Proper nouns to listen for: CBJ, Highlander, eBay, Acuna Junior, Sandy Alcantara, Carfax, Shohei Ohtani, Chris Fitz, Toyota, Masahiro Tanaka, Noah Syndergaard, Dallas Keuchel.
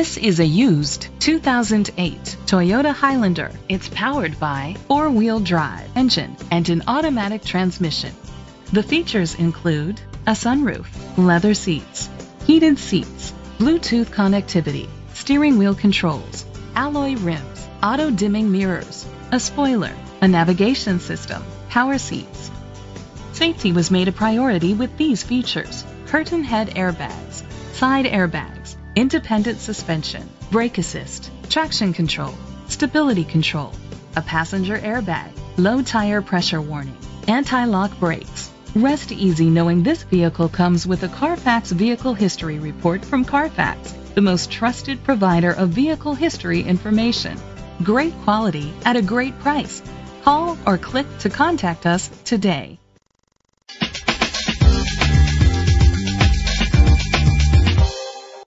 This is a used 2008 Toyota Highlander. It's powered by four-wheel drive engine and an automatic transmission. The features include a sunroof, leather seats, heated seats, Bluetooth connectivity, steering wheel controls, alloy rims, auto-dimming mirrors, a spoiler, a navigation system, power seats. Safety was made a priority with these features: curtain head airbags, side airbags, independent suspension, brake assist, traction control, stability control, a passenger airbag, low tire pressure warning, anti-lock brakes. Rest easy knowing this vehicle comes with a Carfax Vehicle History Report from Carfax, the most trusted provider of vehicle history information. Great quality at a great price. Call or click to contact us today.